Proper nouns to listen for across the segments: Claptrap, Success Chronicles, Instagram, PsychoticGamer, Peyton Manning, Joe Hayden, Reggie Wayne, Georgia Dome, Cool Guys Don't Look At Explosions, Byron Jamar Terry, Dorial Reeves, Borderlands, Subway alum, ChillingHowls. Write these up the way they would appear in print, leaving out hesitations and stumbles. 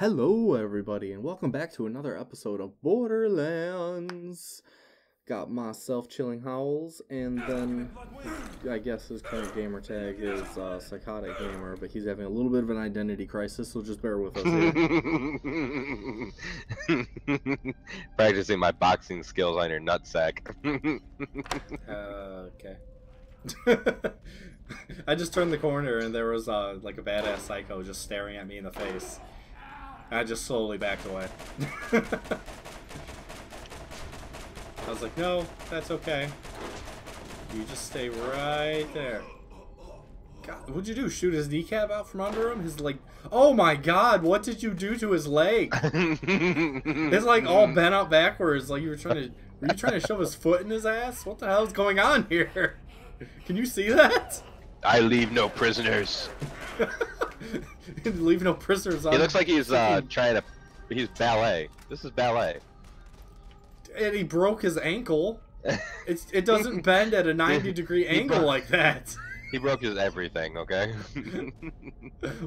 Hello everybody and welcome back to another episode of Borderlands. Got myself ChillingHowls, and then I guess his current gamer tag is PsychoticGamer, but he's having a little bit of an identity crisis, so just bear with us here. Practicing my boxing skills on your nutsack. Okay. I just turned the corner and there was like a badass psycho just staring at me in the face. I just slowly backed away. I was like, no, that's okay. You just stay right there. God, what'd you do? Shoot his kneecap out from under him? His, like, oh my god, what did you do to his leg? It's like all bent out backwards, like you were you trying to shove his foot in his ass? What the hell is going on here? Can you see that? I leave no prisoners. Leave no prisoners on. He looks like he's trying to. He's ballet. This is ballet. And he broke his ankle. It doesn't bend at a 90-degree angle like that. He broke his everything. Okay.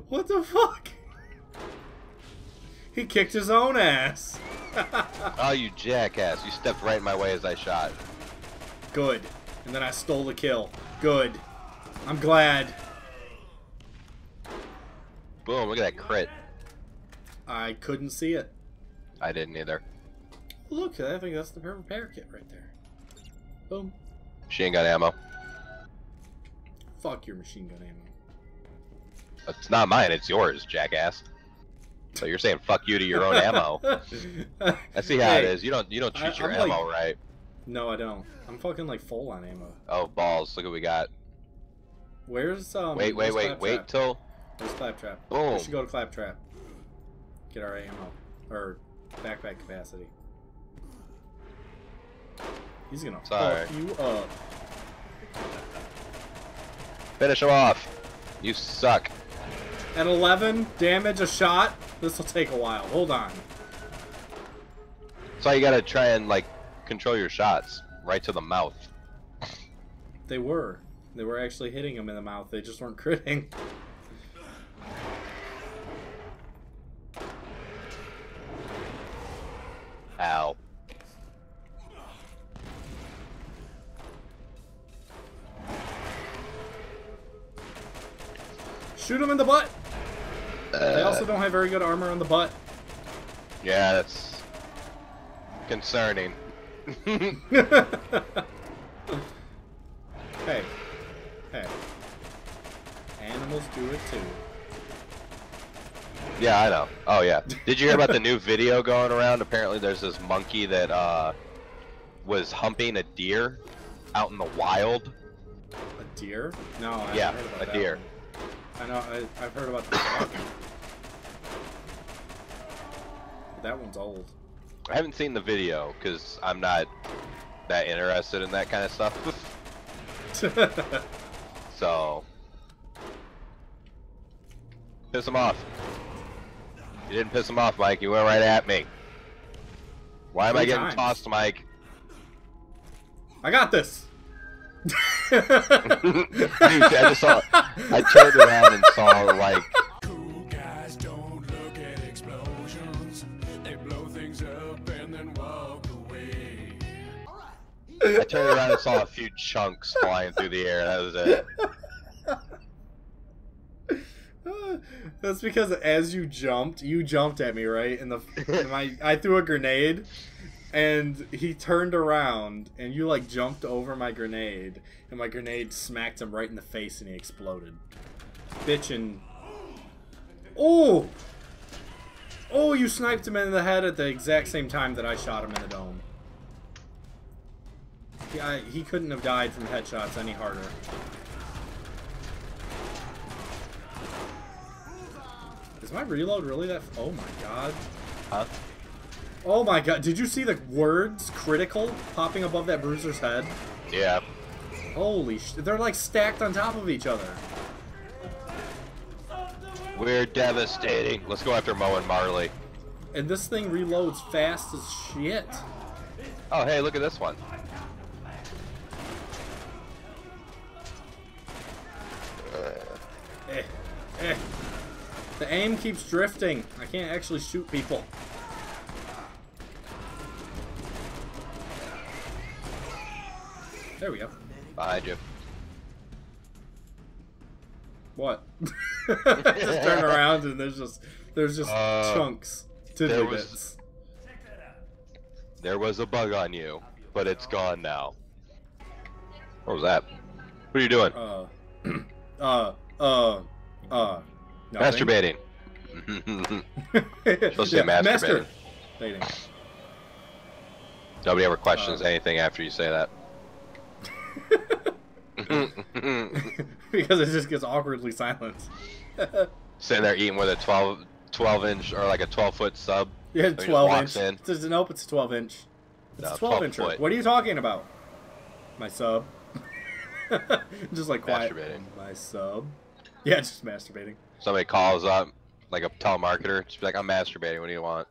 What the fuck? He kicked his own ass. Oh, you jackass! You stepped right in my way as I shot. Good. And then I stole the kill. Good. I'm glad. Boom, look at that crit. I couldn't see it. I didn't either. Look, I think that's the repair kit right there. Boom. She ain't got ammo. Fuck your machine gun ammo. It's not mine, it's yours, jackass. So you're saying fuck you to your own ammo. I see how it is. You don't treat your ammo like, right. No, I don't. I'm fucking like full on ammo. Oh, balls. Look what we got. Where's wait till... There's Claptrap. Boom. We should go to Claptrap. Get our ammo. Or backpack capacity. He's gonna fuck you up. Finish him off. You suck. At 11 damage a shot? This'll take a while. Hold on. So you gotta try and like control your shots. Right to the mouth. They were. They were actually hitting him in the mouth. They just weren't critting. Ow. Shoot him in the butt! They also don't have very good armor on the butt. Yeah, that's... concerning. Hey. Hey. Animals do it too. Yeah, I know. Oh, yeah. Did you hear about the new video going around? Apparently there's this monkey that was humping a deer out in the wild. A deer? No, I haven't heard about that. Yeah, a deer. I know. I've heard about that. That one's old. I haven't seen the video because I'm not that interested in that kind of stuff. So... piss him off. You didn't piss him off, Mike. You went right at me. Why am I getting tossed, Mike? I got this. Dude, I just saw it. I turned around and saw like Cool Guys Don't Look At Explosions. They blow things up and then walk away. I turned around and saw a few chunks flying through the air. That was it. That's because as you jumped at me, right? And I threw a grenade, and he turned around, and you like jumped over my grenade, and my grenade smacked him right in the face, and he exploded. Bitchin'. Oh! Oh, you sniped him in the head at the exact same time that I shot him in the dome. He couldn't have died from headshots any harder. Is my reload really that? Oh my god. Huh? Oh my god. Did you see the words critical popping above that bruiser's head? Yeah. Holy sh. They're like stacked on top of each other. We're devastating. Let's go after Mo and Marley. And this thing reloads fast as shit. Oh, hey, look at this one. Eh. Eh. The aim keeps drifting. I can't actually shoot people. There we go. Behind you. What? Just turn around and there's just chunks, tidbits. There was a bug on you, but it's gone now. What was that? What are you doing? Nothing. Masturbating. Supposed to say masturbating. Nobody ever questions anything after you say that. Because it just gets awkwardly silent. Sitting there eating with a 12 inch or like a 12-foot sub. Yeah, 12 inch. Nope, it's a 12 inch. It's a 12 incher. What are you talking about? My sub. Just like quiet. Masturbating. My sub. Yeah, just masturbating. Somebody calls up, like a telemarketer. Just be like, I'm masturbating. What do you want?